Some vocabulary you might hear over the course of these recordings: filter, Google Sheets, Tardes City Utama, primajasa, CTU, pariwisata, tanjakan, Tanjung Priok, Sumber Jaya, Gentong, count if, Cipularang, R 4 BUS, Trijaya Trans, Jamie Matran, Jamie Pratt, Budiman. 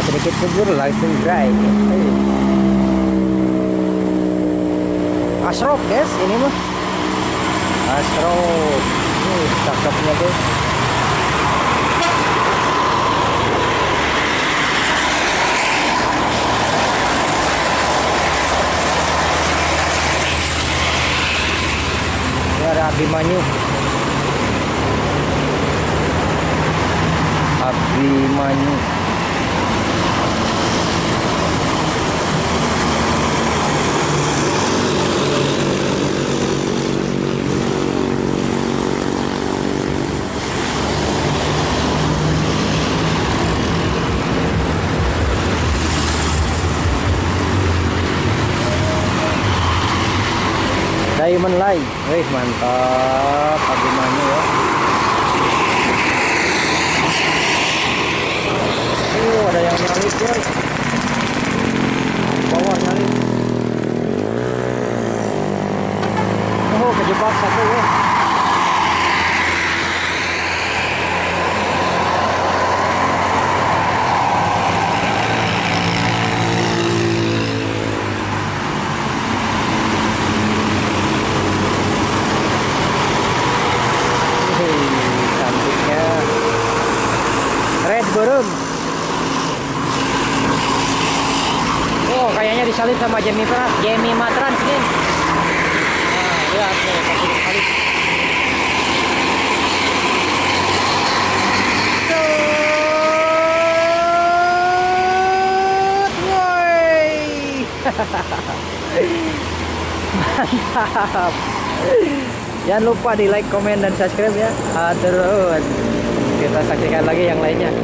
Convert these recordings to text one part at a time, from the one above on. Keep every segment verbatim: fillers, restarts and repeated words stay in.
ya, sedikit subur langsung dry. Asrop guys, ini mah asrop, ini cakepnya guys. Ini ada Abimanyu, Abimanyu. Diamond Light, wih mantap, bagaimana ya? Oh, ada yang nyalip ya, bawah nyalip. Oh, kejebak satu ya. Disalip sama Jamie Pratt, Jamie Matran sini. Nah, lihat nih, kasih disalip. Woi, mantap. Jangan lupa di like, komen, dan subscribe ya. Terus kita saksikan lagi yang lainnya.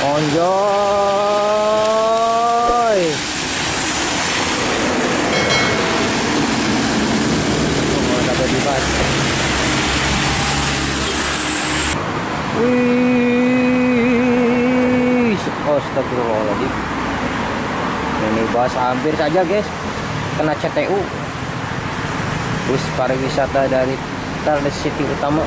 Onjoy. Wih, astagfirullahaladzim. Ini bus hampir saja guys kena C T U. Bus pariwisata dari Tardes City Utama.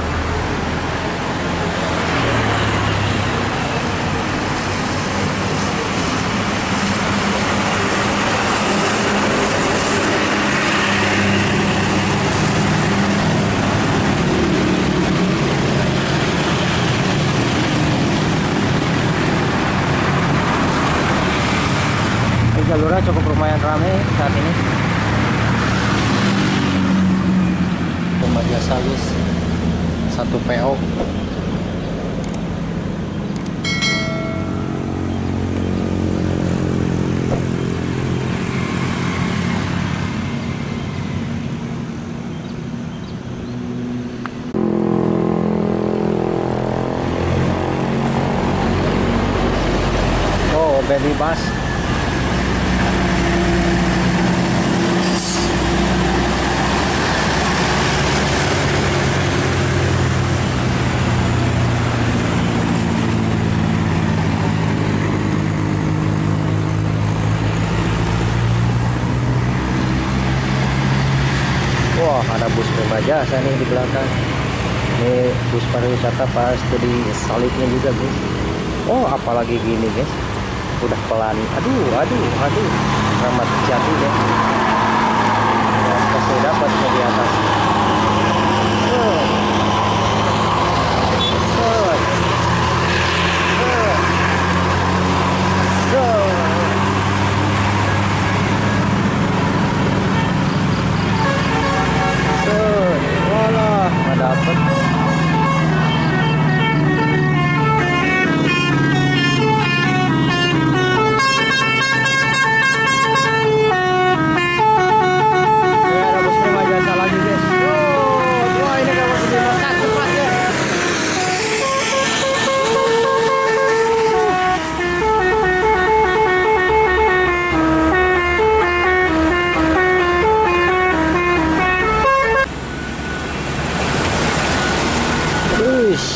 Jalurnya cukup lumayan ramai saat ini. Primajasa guys, satu P O. Oh, baby bus. Wah, ada bus primajasa nih di belakang. Ini bus pariwisata pasti disalipnya juga guys. Oh, apalagi gini guys, udah pelan. Aduh, aduh, aduh, ramad jatuh guys. Ya, pasti dapatnya di atas.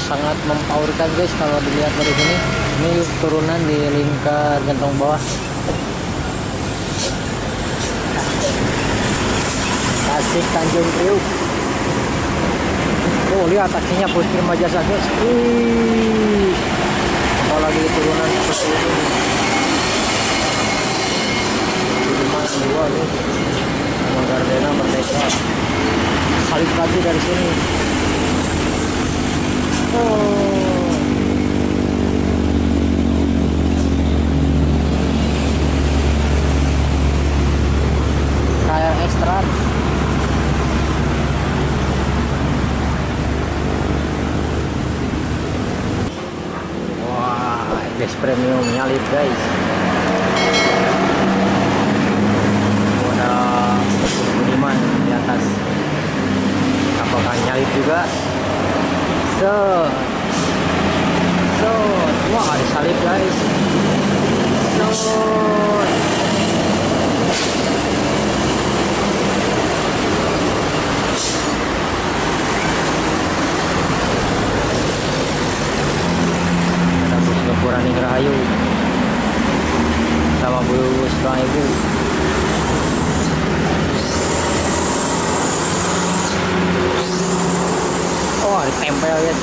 Sangat mempowerkan guys kalau dilihat dari sini. Ini turunan di lingkar Gentong bawah. Tasik Tanjung Priok. Tuh lihat taksinya bus primajasa guys. Wih, apalagi turunan seperti ini. dari sini. Oh. Kayak ekstra. Wah, X premium nyalip guys. Ada Budiman di atas. Apakah nyalip juga? So, so, wah ada salib guys. So. Kurangin rahayu sama bus bang ibu. Oh ditempel ya.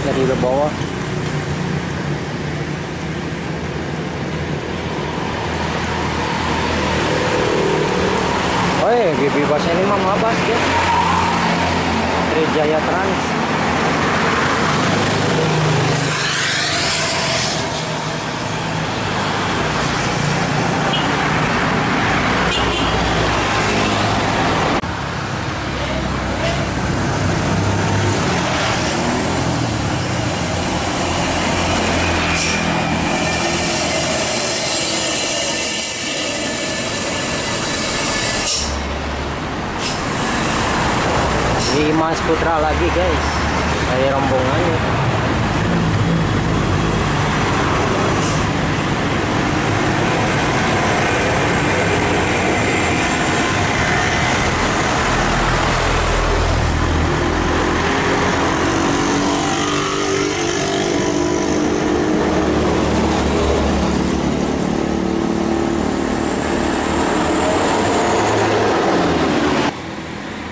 Dari ke bawah. Oh, baby bus ini mah mabas ya. Trijaya Trans. Mas Putra lagi guys dari rombongannya.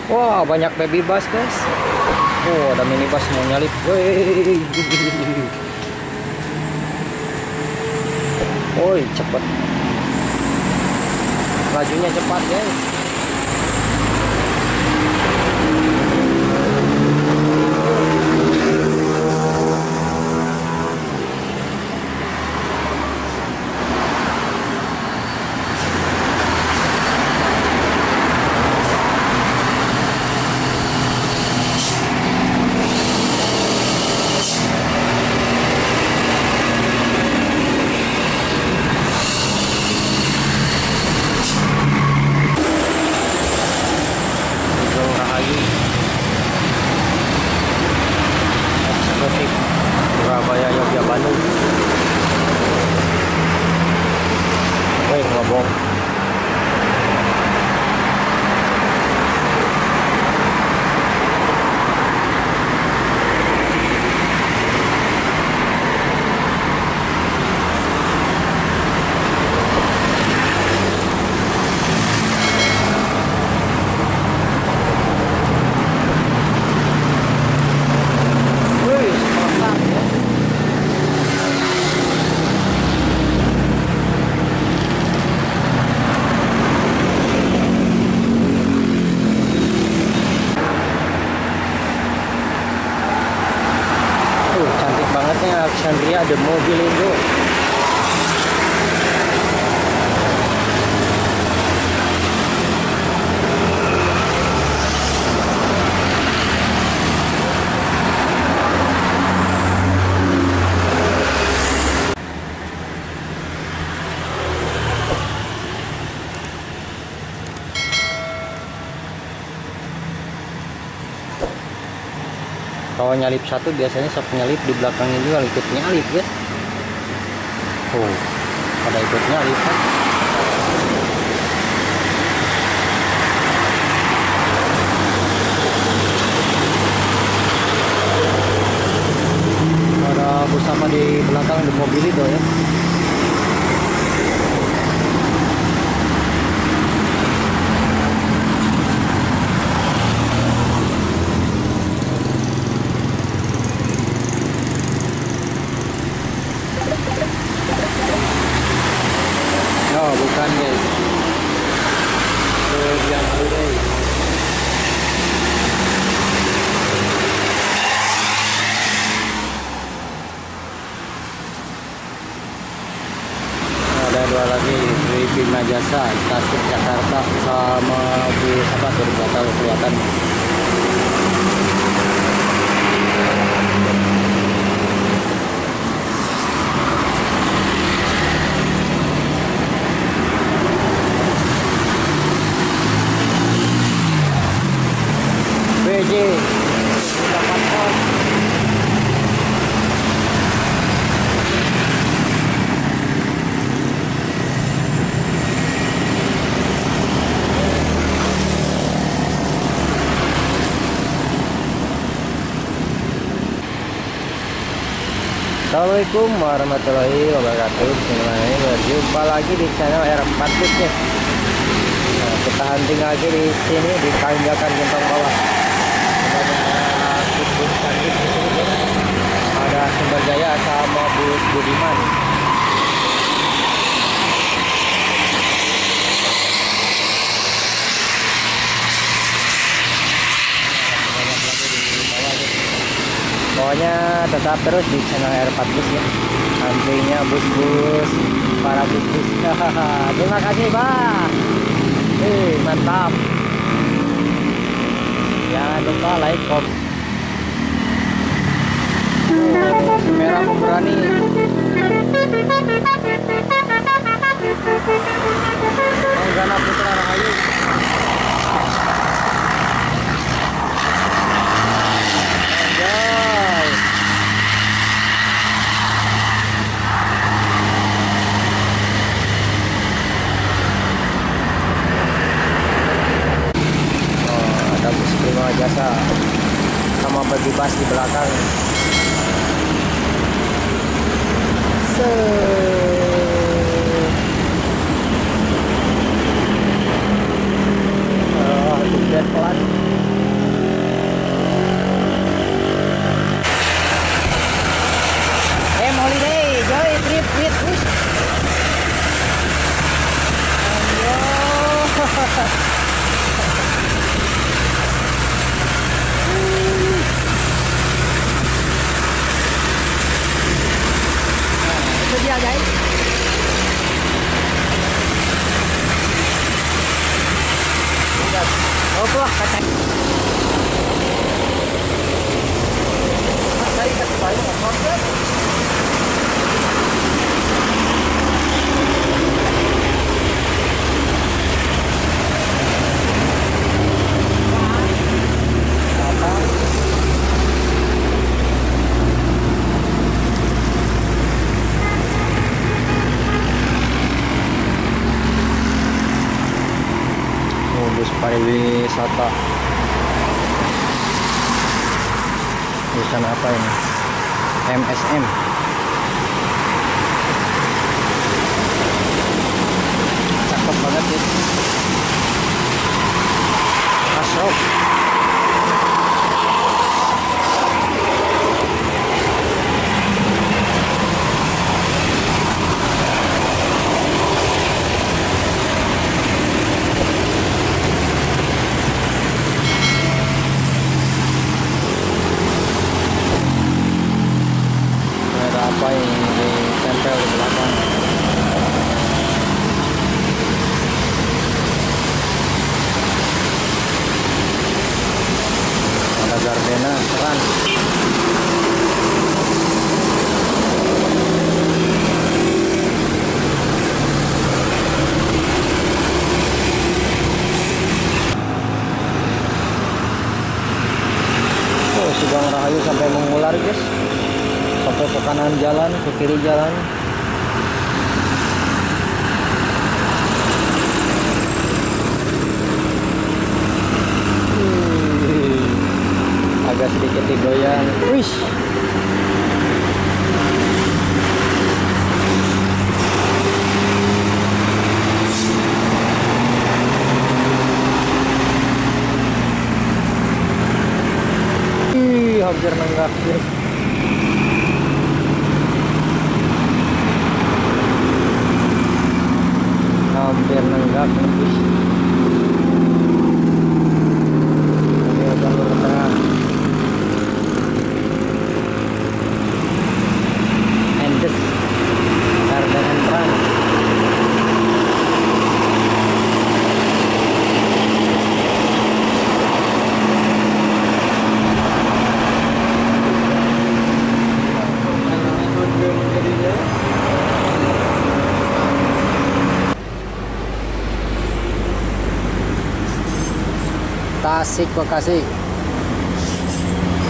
Wah, wow, banyak baby bus guys. Oh, ada minibus mau nyalip. Woi, woi, cepat. Lajunya cepat guys. Ada mobil itu. Kalau nyalip satu biasanya sok nyalip di belakangnya juga ikut nyalip ya. Oh. pada ikutnya lipat. Ada bus sama di belakang di mobil itu ya. Primajasa stasiun Jakarta sama di apa tuh tahu kelihatan. B J Assalamualaikum warahmatullahi wabarakatuh. Bismillahirrahmanirrahim. Berjumpa lagi di channel R empat B U S nih. Nah, kita hunting lagi di sini di tanjakan Gentong bawah. Ada bus di sini. Ada Sumber Jaya sama bus Budiman. Pokoknya tetap terus di channel R empat B U S ya. Sampingnya bus-bus, para bus-bus. Terima kasih, Pak. Eh, mantap. Jangan lupa like, komen. Oh, merah pemberani. Menggana putra Rahayu. Jasa sama berjubas di belakang. Se oh, lihat pelan. Hey, holiday, joy trip with bus. Ayo. Pariwisata bukan apa ini M S M. Cakep banget ya. Asrop sampai mengular guys, sampai ke kanan jalan, ke kiri jalan. agak sedikit digoyang. Wish. Ih, hampir nenggak sih. Hampir nenggak terus. Ini udah bertengah. Endes Tardes City. Tasik Bekasi,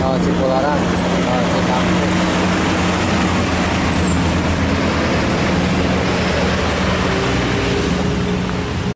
oh Cipularang, oh Cikampek.